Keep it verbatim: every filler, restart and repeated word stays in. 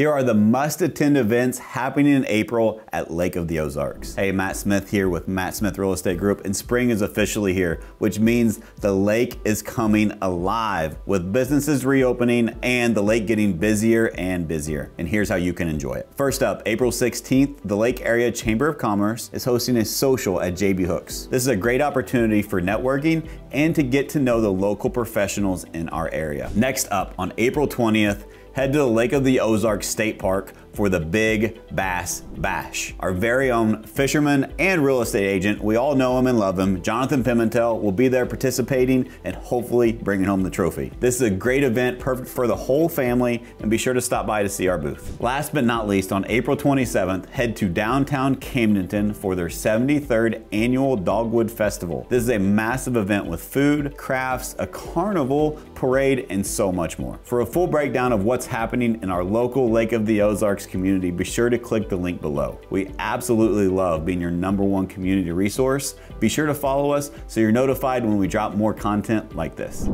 Here are the must-attend events happening in April at Lake of the Ozarks. Hey, Matt Smith here with Matt Smith Real Estate Group, and spring is officially here, which means the lake is coming alive with businesses reopening and the lake getting busier and busier. And here's how you can enjoy it. First up, April sixteenth, the Lake Area Chamber of Commerce is hosting a social at J B Hooks. This is a great opportunity for networking and to get to know the local professionals in our area. Next up, on April twentieth, head to the Lake of the Ozarks State Park for the Big Bass Bash. Our very own fisherman and real estate agent, we all know him and love him, Jonathan Pimentel, will be there participating and hopefully bringing home the trophy. This is a great event, perfect for the whole family, and be sure to stop by to see our booth. Last but not least, on April twenty-seventh, head to downtown Camdenton for their seventy-third annual Dogwood Festival. This is a massive event with food, crafts, a carnival, parade, and so much more. For a full breakdown of what's happening in our local Lake of the Ozarks community, be sure to click the link below. We absolutely love being your number one community resource. Be sure to follow us so you're notified when we drop more content like this.